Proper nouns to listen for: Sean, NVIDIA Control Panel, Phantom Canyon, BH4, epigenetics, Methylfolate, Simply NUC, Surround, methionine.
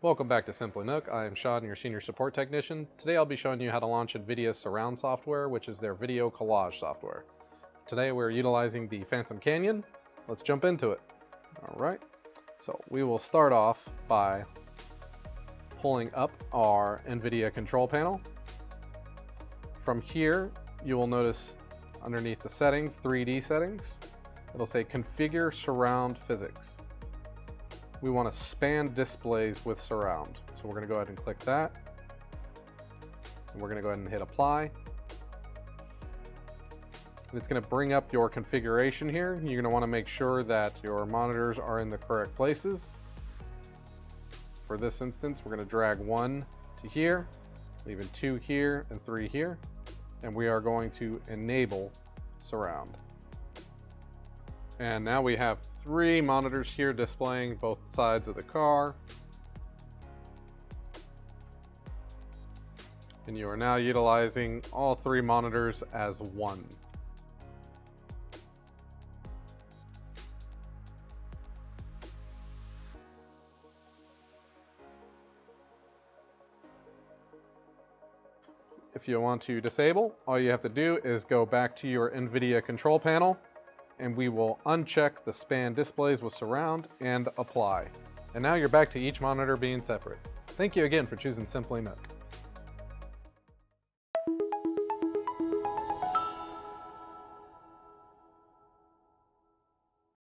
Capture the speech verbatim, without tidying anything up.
Welcome back to Simply N U C. I am Sean, your Senior Support Technician. Today I'll be showing you how to launch NVIDIA's Surround software, which is their video collage software. Today we're utilizing the Phantom Canyon. Let's jump into it. All right, so we will start off by pulling up our NVIDIA Control Panel. From here, you will notice underneath the settings, three D settings, it'll say Configure Surround Physics. We want to span displays with surround. So we're going to go ahead and click that. And we're going to go ahead and hit apply. And it's going to bring up your configuration here. You're going to want to make sure that your monitors are in the correct places. For this instance, we're going to drag one to here, leaving two here and three here. And we are going to enable surround. And now we have three monitors here displaying both sides of the car. And you are now utilizing all three monitors as one. If you want to disable, all you have to do is go back to your NVIDIA Control Panel, and we will uncheck the span displays with surround and apply. And now you're back to each monitor being separate. Thank you again for choosing Simply N U C.